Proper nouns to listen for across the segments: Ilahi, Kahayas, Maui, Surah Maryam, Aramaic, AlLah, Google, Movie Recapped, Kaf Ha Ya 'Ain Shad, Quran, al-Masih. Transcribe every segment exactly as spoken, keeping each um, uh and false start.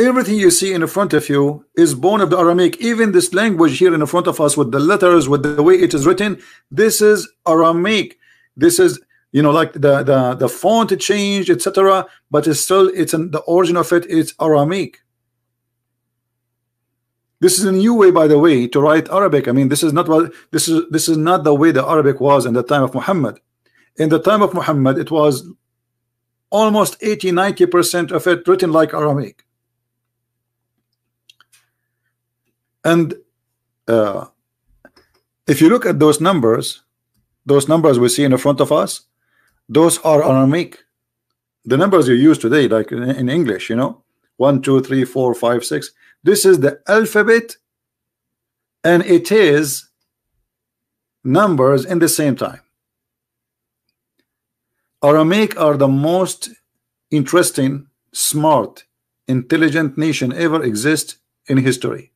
Everything you see in front of you is born of the Aramaic. Even this language here in front of us, with the letters, with the way it is written, this is Aramaic. This is, you know, like the the, the font changed, et cetera. But it's still, it's an, the origin of it is Aramaic. This is a new way, by the way, to write Arabic. I mean, this is not what this is. This is not the way the Arabic was in the time of Muhammad. In the time of Muhammad, it was almost eighty, ninety percent of it written like Aramaic. And uh, if you look at those numbers, those numbers we see in the front of us, those are Aramaic. The numbers you use today, like in, in English, you know, one, two, three, four, five, six. This is the alphabet, and it is numbers in the same time. Aramaic are the most interesting, smart, intelligent nation ever exist in history.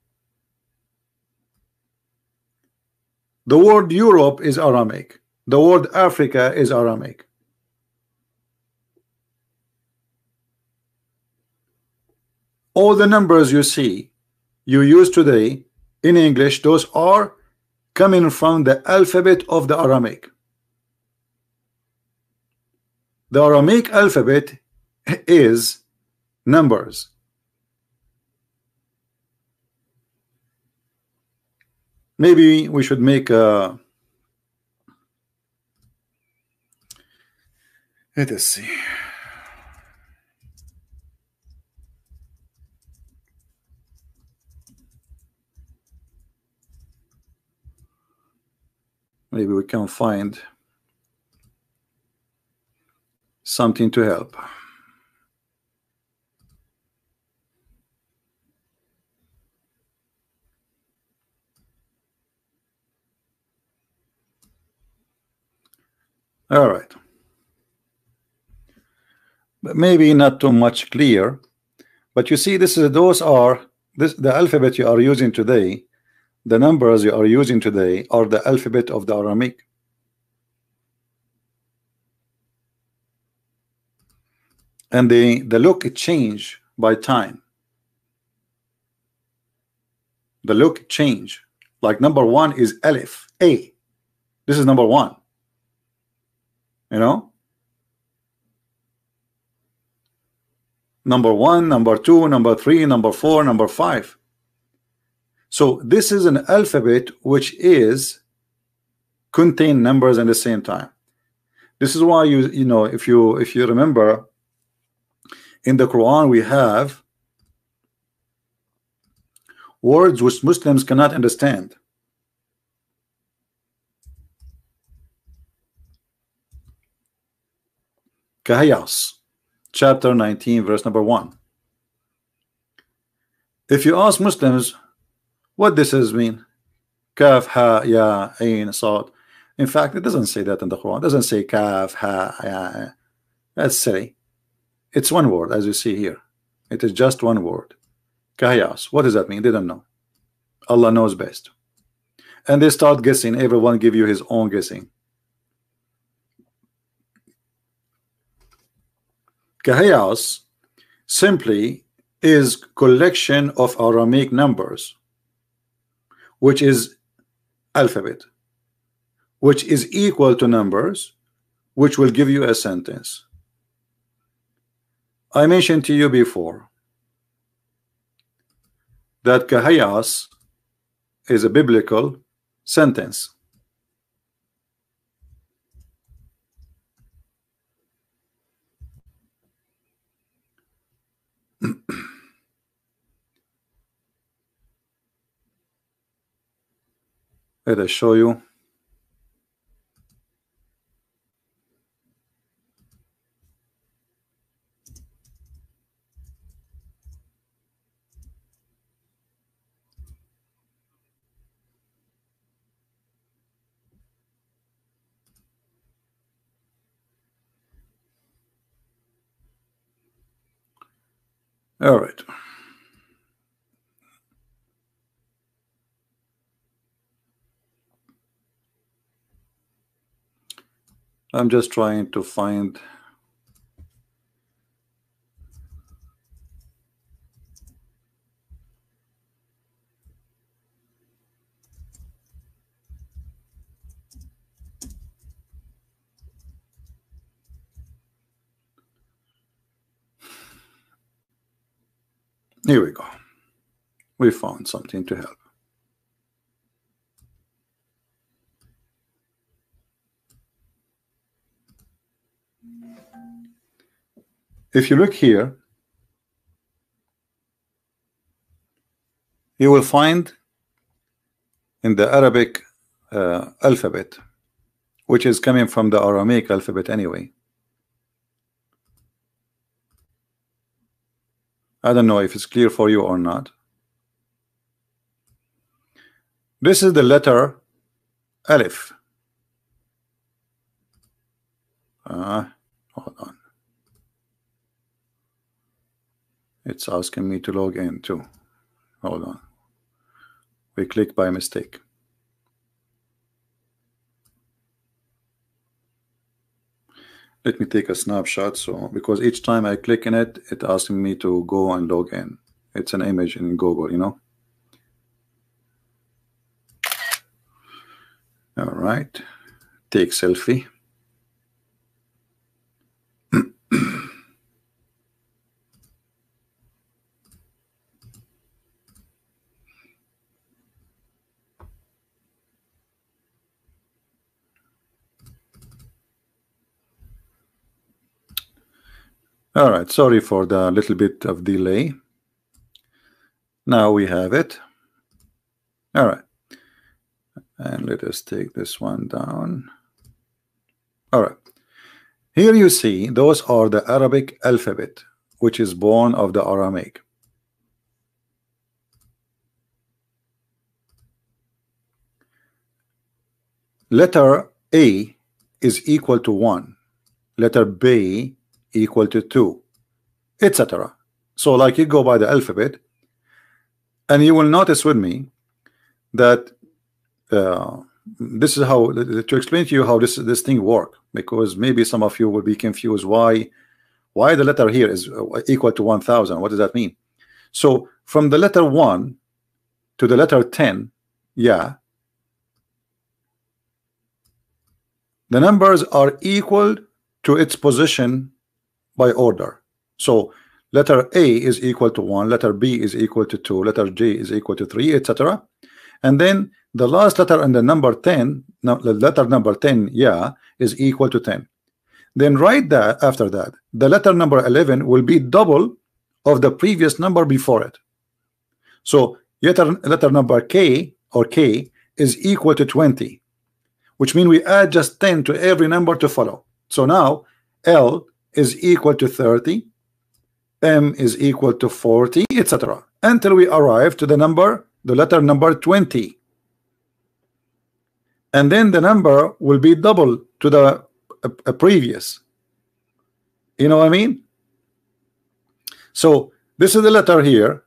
The word Europe is Aramaic. The word Africa is Aramaic. All the numbers you see, you use today in English, those are coming from the alphabet of the Aramaic. The Aramaic alphabet is numbers. Maybe we should make a, let us see. Maybe we can find something to help. All right, but maybe not too much clear, but you see, this is those are this the alphabet you are using today. The numbers you are using today are the alphabet of the Aramaic. And the, the look change by time. The look change, like number one is Aleph, A. This is number one. You know, number one, number two, number three, number four, number five. So this is an alphabet which is contain numbers at the same time. This is why you you know if you if you remember in the Quran we have words which Muslims cannot understand. Kaf Ha Ya 'Ain Shad, chapter nineteen, verse number one. If you ask Muslims what this is mean, Kaf Ha Ya 'Ain Shad. In fact, it doesn't say that in the Quran. It doesn't say Kaf Ha Ya. That's silly. It's one word, as you see here. It is just one word. Kaf Ha Ya 'Ain Shad. What does that mean? They don't know. Allah knows best. And they start guessing. Everyone give you his own guessing. Kaf Ha Ya 'Ain Shad simply is collection of Aramaic numbers, which is alphabet, which is equal to numbers, which will give you a sentence. I mentioned to you before that Kaf Ha Ya 'Ain Shad is a biblical sentence. Let us show you. All right. I'm just trying to find Here we go. We found something to help. If you look here, you will find in the Arabic uh, alphabet, which is coming from the Aramaic alphabet anyway. I don't know if it's clear for you or not. This is the letter Aleph. Uh, hold on. It's asking me to log in too. Hold on. We clicked by mistake. Let me take a snapshot, so because each time I click in it, it asks me to go and log in. It's an image in Google, you know. All right, take selfie. All right, sorry for the little bit of delay. Now we have it. All right, and let us take this one down. All right, here you see those are the Arabic alphabet, which is born of the Aramaic. Letter A is equal to one, letter B equal to two, et cetera. So like you go by the alphabet, and you will notice with me that uh, this is how to explain to you how this this thing work, because maybe some of you will be confused why why the letter here is equal to one thousand. What does that mean? So from the letter one to the letter ten, yeah, the numbers are equal to its position by order. So letter A is equal to one, letter B is equal to two, letter J is equal to three, et cetera. And then the last letter and the number ten, now the letter number ten, yeah, is equal to ten. Then right that after that, the letter number eleven will be double of the previous number before it. So letter, letter number K or K is equal to twenty, which means we add just ten to every number to follow. So now L is equal to thirty, M is equal to forty, et cetera, until we arrive to the number, the letter number twenty. And then the number will be double to the a, a previous. You know what I mean? So this is the letter here.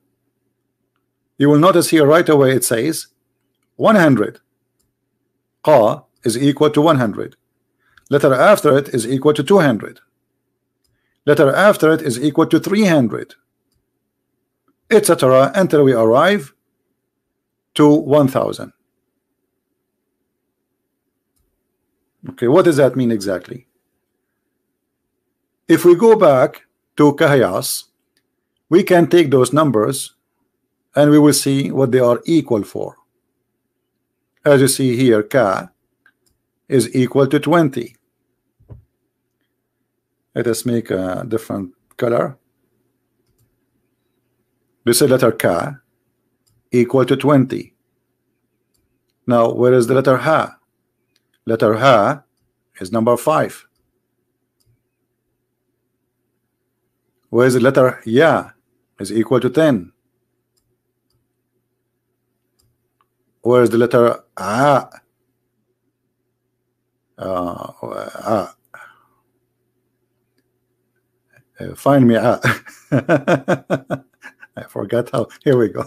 You will notice here right away it says one hundred. Qa is equal to one hundred. Letter after it is equal to two hundred. Letter after it is equal to three hundred, et cetera, until we arrive to one thousand. Okay, what does that mean exactly? If we go back to Kahyas, we can take those numbers and we will see what they are equal for. As you see here, Ka is equal to twenty. Let us make a different color. This is letter Ka equal to twenty. Now, where is the letter Ha? Letter Ha is number five. Where is the letter Ya? Is equal to ten. Where is the letter A? Uh, A. Uh, find me out. I forgot how. Here we go.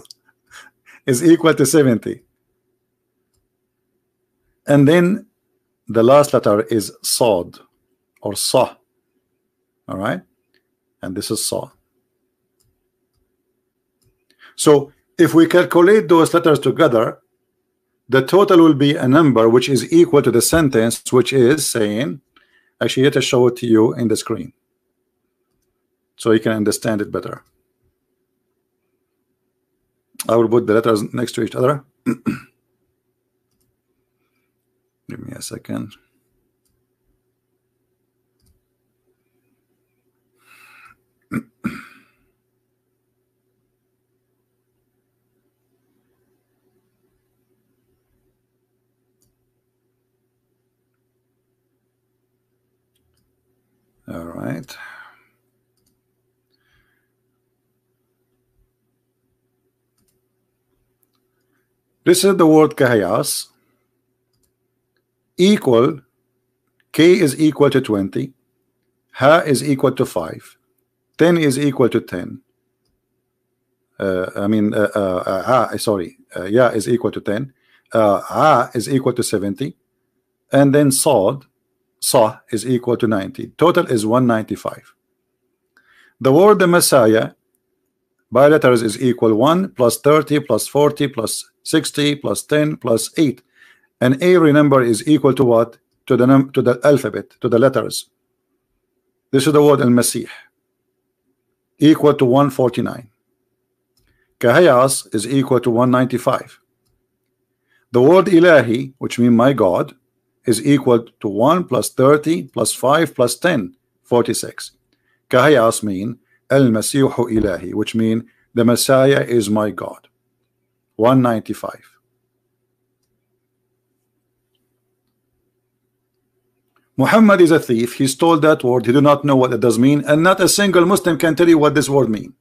Is equal to seventy. And then the last letter is Sod or Sa. All right. And this is Sa. So if we calculate those letters together, the total will be a number which is equal to the sentence, which is saying, actually, let us show it to you in the screen, so you can understand it better. I will put the letters next to each other. Give me a second. All right. This is the word Kahayas. Equal, K is equal to twenty, Ha is equal to five, ten is equal to ten. Uh, I mean, uh, uh, uh, ha, sorry, uh, Ya is equal to ten, uh, Ha is equal to seventy, and then Sod, Sa is equal to ninety. Total is one ninety-five. The word the Messiah by letters is equal one plus thirty plus forty plus sixty plus ten plus eight, and every number is equal to what? To the num to the alphabet, to the letters. This is the word al-Masih, equal to one forty-nine. Kahayas is equal to one ninety-five. The word Ilahi, which means my God, is equal to one plus thirty plus five plus ten, forty-six. Kahayas mean al-Masihu Ilahi, which mean the Messiah is my God. one ninety-five. Muhammad is a thief. He stole that word. He do not know what it does mean, and not a single Muslim can tell you what this word means.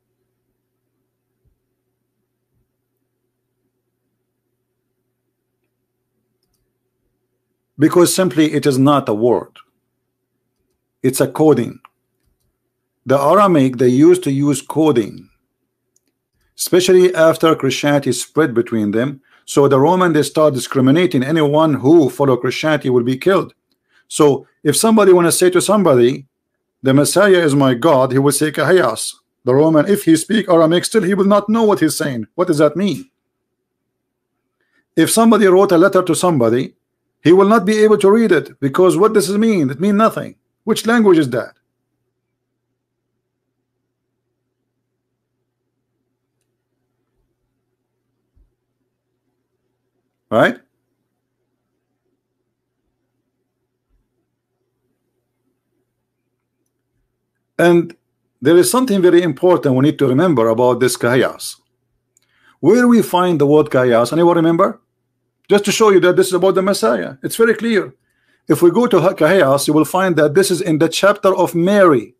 Because simply it is not a word. It's a coding. The Aramaic, they used to use coding, especially after Christianity spread between them. So the Roman, they start discriminating. Anyone who follow Christianity will be killed. So if somebody want to say to somebody, the Messiah is my God, he will say Kahayas. The Roman, if he speak Aramaic still, he will not know what he's saying. What does that mean? If somebody wrote a letter to somebody, he will not be able to read it, because what does it mean? It means nothing. Which language is that? Right? And there is something very important we need to remember about this Kahayas. Where we find the word Kahayas? Anyone remember? Just to show you that this is about the Messiah. It's very clear. If we go to Kahayas, you will find that this is in the chapter of Mary.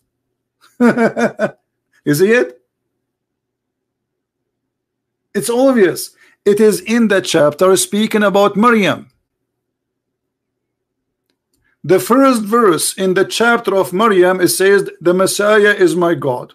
Is it? It's obvious. It is in the chapter speaking about Maryam. The first verse in the chapter of Maryam, it says, the Messiah is my God.